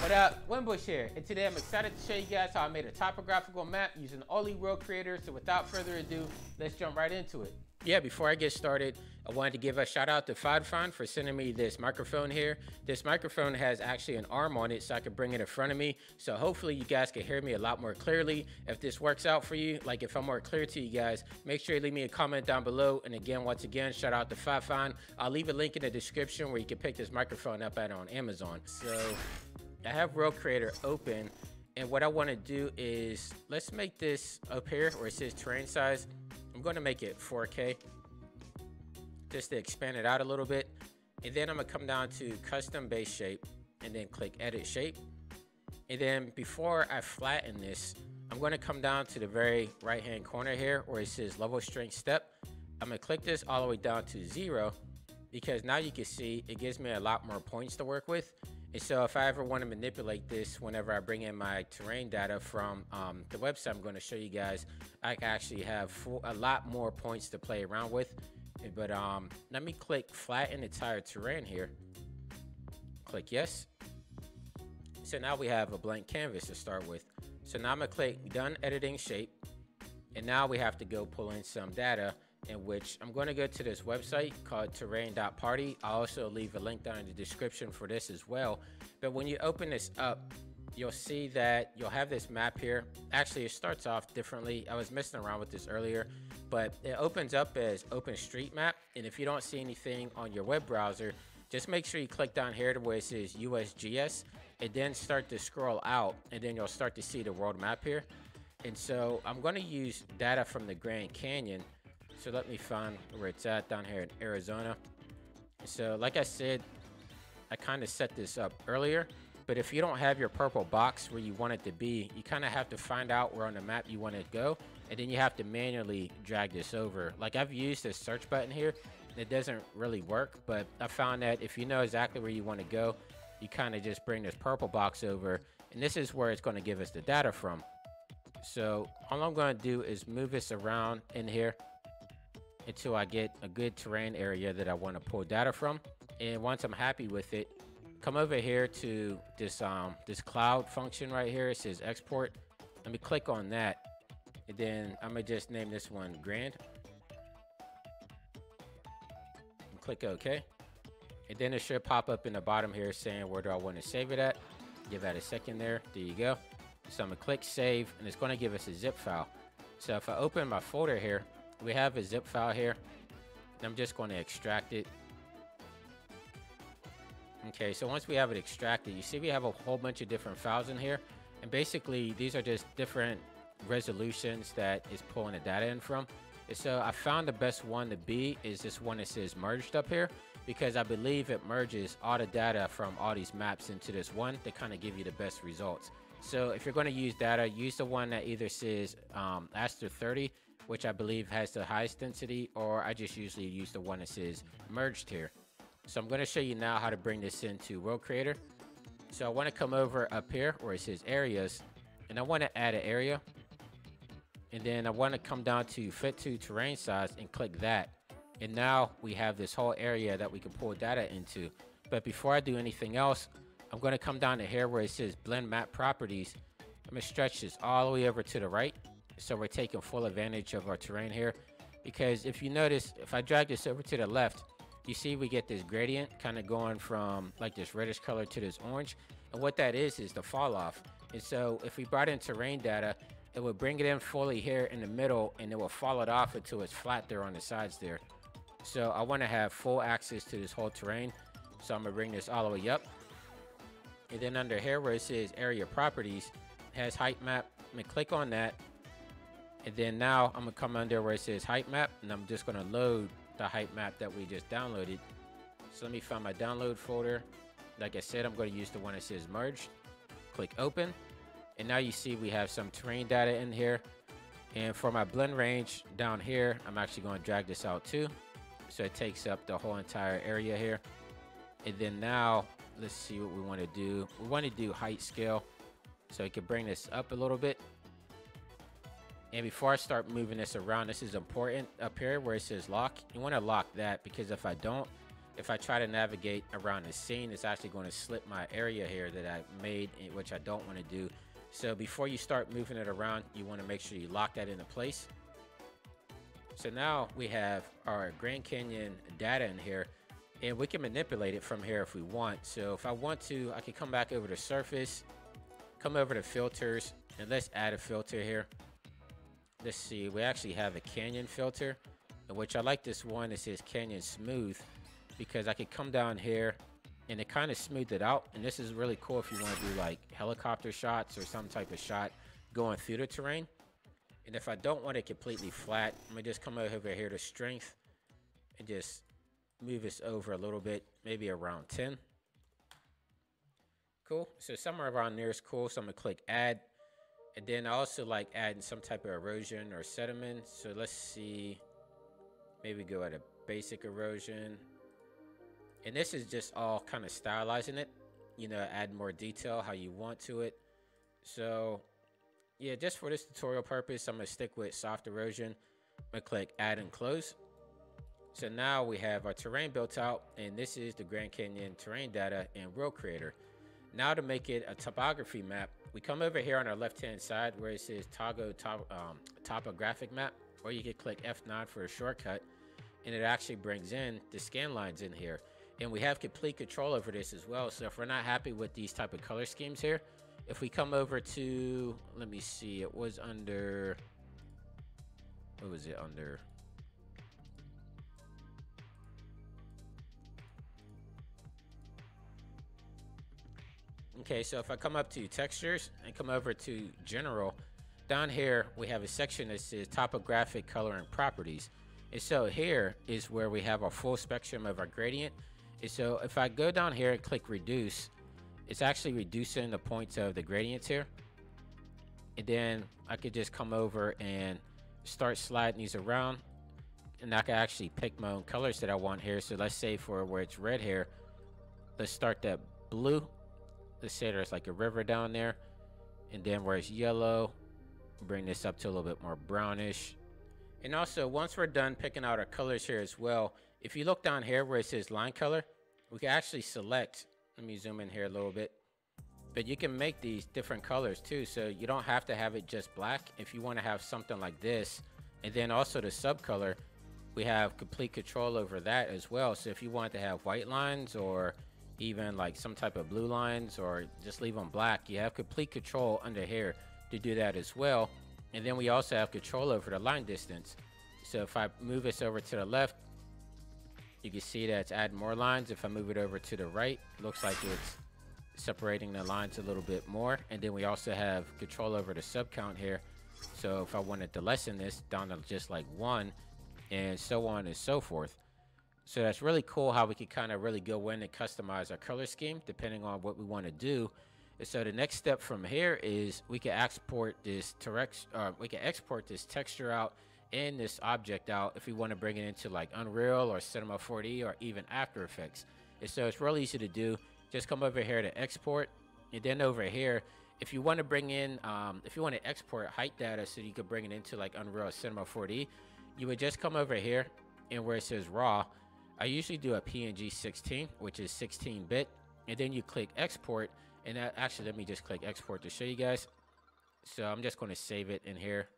What up, Wimbush here, and today I'm excited to show you guys how I made a topographical map using Oli World Creator. So without further ado, let's jump right into it. Yeah, before I get started, I wanted to give a shout out to Fifine for sending me this microphone here. This microphone has actually an arm on it so I can bring it in front of me. So hopefully you guys can hear me a lot more clearly. If this works out for you, like if I'm more clear to you guys, make sure you leave me a comment down below. And again, once again, shout out to Fifine. I'll leave a link in the description where you can pick this microphone up at on Amazon. So I have World Creator open. And what I want to do is let's make this up here where it says terrain size. I'm going to make it 4K just to expand it out a little bit, and then I'm going to come down to custom base shape and then click edit shape. And then before I flatten this, I'm going to come down to the very right hand corner here where it says level strength step. I'm going to click this all the way down to 0 because now you can see it gives me a lot more points to work with. And so if I ever want to manipulate this, whenever I bring in my terrain data from the website I'm going to show you guys, I actually have a lot more points to play around with. But let me click flatten entire terrain here. Click yes. So now we have a blank canvas to start with. So now I'm going to click done editing shape. And now we have to go pull in some data, in which I'm going to go to this website called terrain.party. I'll also leave a link down in the description for this as well. But when you open this up, you'll see that you'll have this map here. Actually, it starts off differently. I was messing around with this earlier, but it opens up as OpenStreetMap. And if you don't see anything on your web browser, just make sure you click down here to where it says USGS, and then start to scroll out, and then you'll start to see the world map here. And so I'm going to use data from the Grand Canyon. So let me find where it's at down here in Arizona. So like I said, I kind of set this up earlier, but if you don't have your purple box where you want it to be, you kind of have to find out where on the map you want it to go. And then you have to manually drag this over. Like I've used this search button here. It doesn't really work, but I found that if you know exactly where you want to go, you kind of just bring this purple box over, and this is where it's going to give us the data from. So all I'm going to do is move this around in here until I get a good terrain area that I want to pull data from. And once I'm happy with it, come over here to this this cloud function right here. It says export. Let me click on that, and then I'm gonna just name this one Grand and click OK. And then it should pop up in the bottom here saying where do I want to save it at. Give that a second there. There you go. So I'm gonna click save, and it's going to give us a zip file. So if I open my folder here, we have a zip file here, and I'm just going to extract it. Okay, so once we have it extracted, you see we have a whole bunch of different files in here, and basically these are just different resolutions that is pulling the data in from. And so I found the best one to be is this one that says merged up here, because I believe it merges all the data from all these maps into this one to kind of give you the best results. So if you're going to use data, use the one that either says Aster 30, which I believe has the highest density, or I just usually use the one that says merged here. So I'm going to show you now how to bring this into World Creator. So I want to come over up here where it says areas, and I want to add an area. And then I want to come down to fit to terrain size and click that. And now we have this whole area that we can pull data into. But before I do anything else, I'm going to come down to here where it says blend map properties. I'm going to stretch this all the way over to the right, so we're taking full advantage of our terrain here. Because if you notice, if I drag this over to the left, you see we get this gradient kind of going from like this reddish color to this orange. And what that is the fall off. And so if we brought in terrain data, it would bring it in fully here in the middle, and it will fall it off until it's flat there on the sides there. So I want to have full access to this whole terrain. So I'm going to bring this all the way up. And then under here where it says area properties, it has height map. I'm going to click on that. And then now I'm going to come under where it says height map, and I'm just going to load the height map that we just downloaded. So let me find my download folder. Like I said, I'm going to use the one that says merged. Click open. And now you see we have some terrain data in here. And for my blend range down here, I'm actually going to drag this out too, so it takes up the whole entire area here. And then now let's see what we want to do. We want to do height scale, so we can bring this up a little bit. And before I start moving this around, this is important. Up here where it says lock, you want to lock that, because if I don't, if I try to navigate around the scene, it's actually going to slip my area here that I made, which I don't want to do. So before you start moving it around, you want to make sure you lock that into place. So now we have our Grand Canyon data in here, and we can manipulate it from here if we want. So if I want to, I can come back over to surface, come over to filters, and let's add a filter here. Let's see, we actually have a canyon filter, in which I like this one that says Canyon Smooth, because I could come down here and it kind of smoothed it out. And this is really cool if you want to do like helicopter shots or some type of shot going through the terrain. And if I don't want it completely flat, I'm gonna just come over here to strength and just move this over a little bit, maybe around 10. Cool, so somewhere around there is cool. So I'm gonna click add. And then I also like adding some type of erosion or sediment. So let's see, maybe go at a basic erosion. And this is just all kind of stylizing it, you know, add more detail how you want to it. So yeah, just for this tutorial purpose, I'm gonna stick with soft erosion. I'm gonna click add and close. So now we have our terrain built out, and this is the Grand Canyon terrain data in World Creator. Now to make it a topography map, we come over here on our left-hand side where it says toggle topographic map, or you could click F9 for a shortcut, and it actually brings in the scan lines in here. And we have complete control over this as well. So if we're not happy with these type of color schemes here, if we come over to, let me see, it was under, what was it under? Okay, so if I come up to textures and come over to general, down here we have a section that says topographic color and properties. And so here is where we have our full spectrum of our gradient. And so if I go down here and click reduce, it's actually reducing the points of the gradients here. And then I could just come over and start sliding these around, and I can actually pick my own colors that I want here. So let's say for where it's red here, let's start that blue. Let's say there's like a river down there. And then where it's yellow, bring this up to a little bit more brownish. And also, once we're done picking out our colors here as well, if you look down here where it says line color, we can actually select, let me zoom in here a little bit, but you can make these different colors too. So you don't have to have it just black. If you want to have something like this, and then also the subcolor, we have complete control over that as well. So if you want to have white lines or even like some type of blue lines, or just leave them black, you have complete control under here to do that as well. And then we also have control over the line distance. So if I move this over to the left, you can see that it's adding more lines. If I move it over to the right, it looks like it's separating the lines a little bit more. And then we also have control over the sub count here. So if I wanted to lessen this down to just like 1, and so on and so forth. So that's really cool how we can kind of really go in and customize our color scheme depending on what we want to do. So the next step from here is we can export this texture out and this object out if we want to bring it into like Unreal or Cinema 4D or even After Effects. And so it's really easy to do. Just come over here to export, and then over here, if you want to bring in, if you want to export height data so you can bring it into like Unreal or Cinema 4D, you would just come over here and where it says raw, I usually do a PNG 16, which is 16-bit, and then you click export. And actually, let me just click export to show you guys. So I'm just going to save it in here.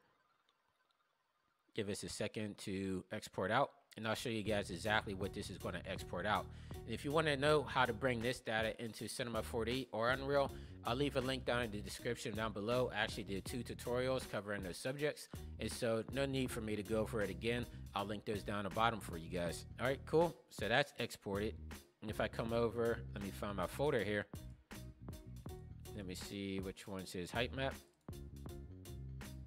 Give us a second to export out, and I'll show you guys exactly what this is going to export out. And if you want to know how to bring this data into Cinema 4D or Unreal, I'll leave a link down in the description down below. I actually did 2 tutorials covering those subjects, and so no need for me to go over it again. I'll link those down the bottom for you guys. All right, cool. So that's exported. And if I come over, let me find my folder here. Let me see which one says height map.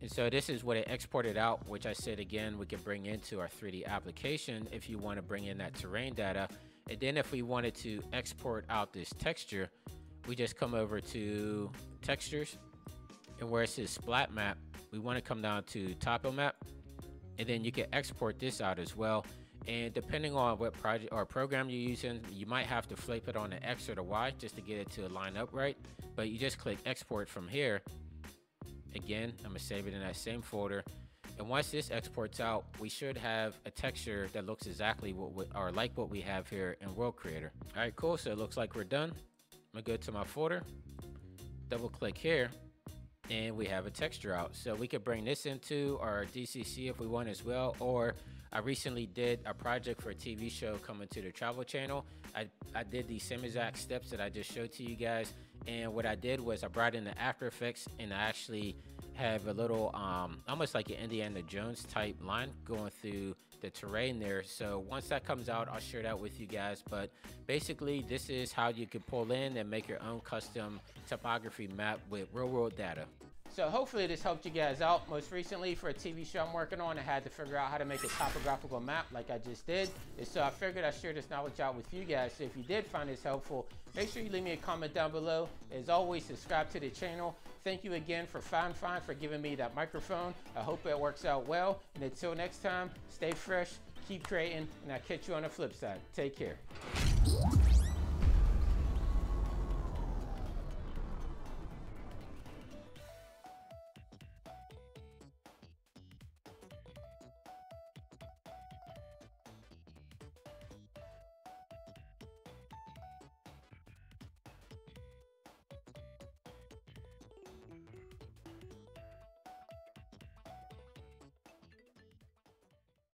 And so this is what it exported out, which I said again, we can bring into our 3D application if you want to bring in that terrain data. And then if we wanted to export out this texture, we just come over to textures, and where it says splat map, we want to come down to topo map, and then you can export this out as well. And depending on what project or program you're using, you might have to flip it on the X or the Y just to get it to line up right. But you just click export from here. Again, I'm gonna save it in that same folder. And once this exports out, we should have a texture that looks exactly what we, or like what we have here in World Creator. All right, cool. So it looks like we're done. I'm gonna go to my folder, double click here, and we have a texture out. So we could bring this into our DCC if we want as well, or I recently did a project for a TV show coming to the Travel Channel. I did the same exact steps that I just showed to you guys. And what I did was I brought in the After Effects, and I actually have a little, almost like an Indiana Jones type line going through the terrain there. So once that comes out, I'll share that with you guys. But basically, this is how you can pull in and make your own custom topography map with real world data. So hopefully this helped you guys out. Most recently for a TV show I'm working on, I had to figure out how to make a topographical map like I just did. And so I figured I'd share this knowledge out with you guys. So if you did find this helpful, make sure you leave me a comment down below. As always, subscribe to the channel. Thank you again for Fifine for giving me that microphone. I hope it works out well. And until next time, stay fresh, keep creating, and I'll catch you on the flip side. Take care.